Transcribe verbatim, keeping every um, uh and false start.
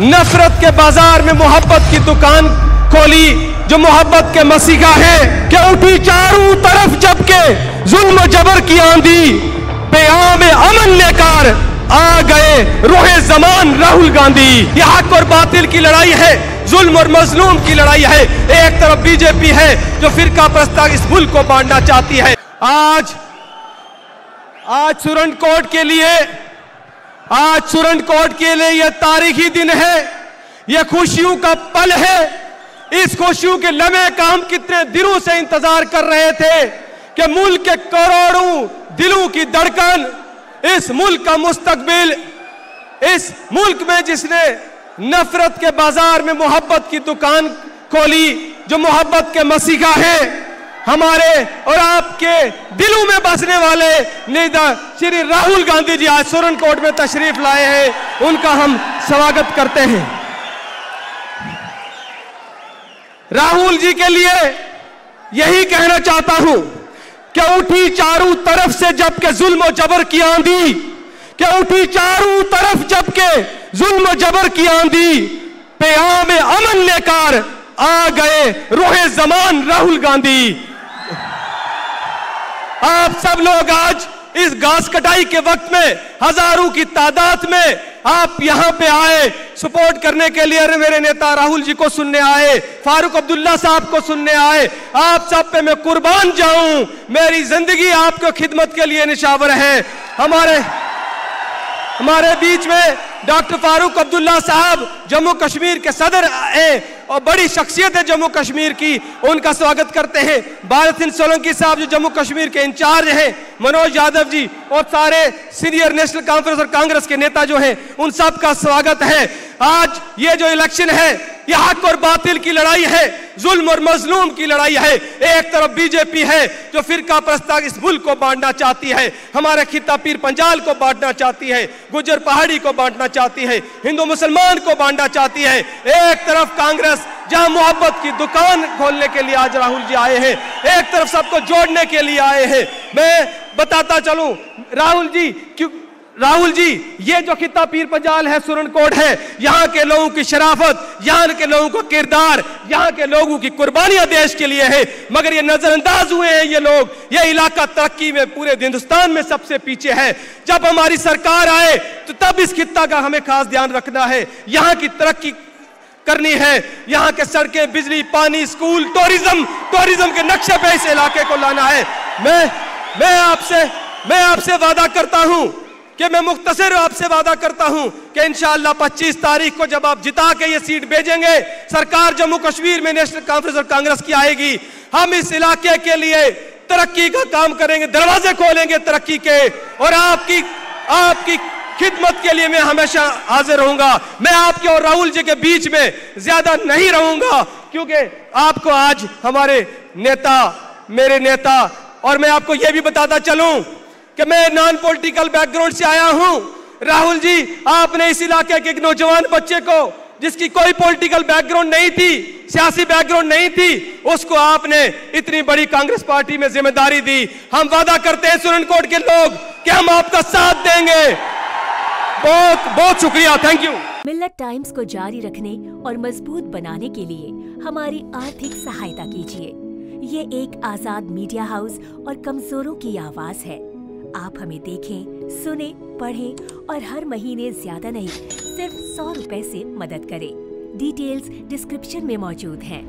नफरत के बाजार में मोहब्बत की दुकान खोली जो मोहब्बत के मसीहा है क्या उठी चारों तरफ जबके जुल्म जबर की आंधी पैगाम अमन लेकर आ गए रोहे जमान राहुल गांधी। यह हक और बातिल की लड़ाई है, जुल्म और मजलूम की लड़ाई है। एक तरफ बीजेपी है जो फिरका परस्ता इस मुल्क को बांटना चाहती है। आज आज सुरनकोट के लिए आज सुरनकोट के लिए यह तारीखी दिन है, यह खुशियों का पल है। इस खुशियों के लम्हे का हम कितने दिनों से इंतजार कर रहे थे कि मुल्क के करोड़ों दिलों की धड़कन, इस मुल्क का मुस्तकबिल, इस मुल्क में जिसने नफरत के बाजार में मोहब्बत की दुकान खोली जो मोहब्बत के मसीहा है, हमारे और आपके दिलों में बसने वाले नेता श्री राहुल गांधी जी आज सुरनकोट में तशरीफ लाए हैं। उनका हम स्वागत करते हैं। राहुल जी के लिए यही कहना चाहता हूं कि उठी चारों तरफ से जबकि जुल्म और जबर की आंधी, कि उठी चारों तरफ जबकि जुल्म और जबर की आंधी पैगाम अमन लेकर आ गए रोहे जमान राहुल गांधी। आप सब लोग आज इस घास कटाई के वक्त में हजारों की तादाद में आप यहां पे आए सपोर्ट करने के लिए। मेरे नेता राहुल जी को सुनने आए, फारूक अब्दुल्ला साहब को सुनने आए। आप सब पे मैं कुर्बान जाऊं, मेरी जिंदगी आपको खिदमत के लिए निशावर है। हमारे हमारे बीच में डॉक्टर फारूक अब्दुल्ला साहब जम्मू कश्मीर के सदर है और बड़ी शख्सियत है जम्मू कश्मीर की, उनका स्वागत करते हैं। बारथिन सोलंकी साहब जो जम्मू कश्मीर के इंचार्ज हैं, मनोज यादव जी और सारे सीनियर नेशनल कांफ्रेंस और कांग्रेस के नेता जो हैं, उन सब का स्वागत है। आज ये जो इलेक्शन है यह हक और बातिल की लड़ाई है, जुल्म और मजलूम की लड़ाई है। एक तरफ बीजेपी है जो फिरका परस्ता इस मुल्क को बांटना चाहती है, हमारे खिता पीर पंजाल को बांटना चाहती है, गुजर पहाड़ी को बांटना चाहती है, हिंदू मुसलमान को बांटना चाहती है। एक तरफ कांग्रेस जहां मोहब्बत की दुकान खोलने के लिए आज राहुल जी आए हैं, एक तरफ सबको जोड़ने के लिए आए हैं। मैं बताता चलूं, राहुल जी क्यों राहुल जी ये जो खिता पीर पंजाल है, सुरनकोट है, यहाँ के लोगों की शराफत, यहाँ के लोगों का किरदार, यहाँ के लोगों की कुर्बानियां देश के लिए है, मगर ये नजरअंदाज हुए हैं ये लोग। ये इलाका तरक्की में पूरे हिंदुस्तान में सबसे पीछे है। जब हमारी सरकार आए तो तब इस खिता का हमें खास ध्यान रखना है। यहाँ की तरक्की करनी है, यहाँ के सड़कें, बिजली, पानी, स्कूल, टूरिज्म टूरिज्म के नक्शे पे इस इलाके को लाना है। मैं मैं आपसे मैं आपसे वादा करता हूँ कि मैं मुख्तसर आपसे वादा करता हूं कि इंशाअल्लाह पच्चीस तारीख को जब आप जिता के ये सीट भेजेंगे, सरकार जम्मू कश्मीर में नेशनल कांफ्रेंस और कांग्रेस की आएगी, हम इस इलाके के लिए तरक्की का काम करेंगे, दरवाजे खोलेंगे तरक्की के, और आपकी आपकी खिदमत के लिए मैं हमेशा हाजिर रहूंगा। मैं आपके और राहुल जी के बीच में ज्यादा नहीं रहूंगा क्योंकि आपको आज हमारे नेता, मेरे नेता, और मैं आपको यह भी बताता चलूं कि मैं नॉन पॉलिटिकल बैकग्राउंड से आया हूं। राहुल जी, आपने इस इलाके के एक नौजवान बच्चे को जिसकी कोई पॉलिटिकल बैकग्राउंड नहीं थी, सियासी बैकग्राउंड नहीं थी, उसको आपने इतनी बड़ी कांग्रेस पार्टी में जिम्मेदारी दी। हम वादा करते हैं सुरनकोट के लोग कि हम आपका साथ देंगे। बहुत बहुत शुक्रिया, थैंक यू। मिल्लत टाइम्स को जारी रखने और मजबूत बनाने के लिए हमारी आर्थिक सहायता कीजिए। ये एक आजाद मीडिया हाउस और कमजोरों की आवाज है। आप हमें देखें, सुने, पढ़ें और हर महीने ज्यादा नहीं सिर्फ सौ रुपए से मदद करें। डिटेल्स डिस्क्रिप्शन में मौजूद हैं।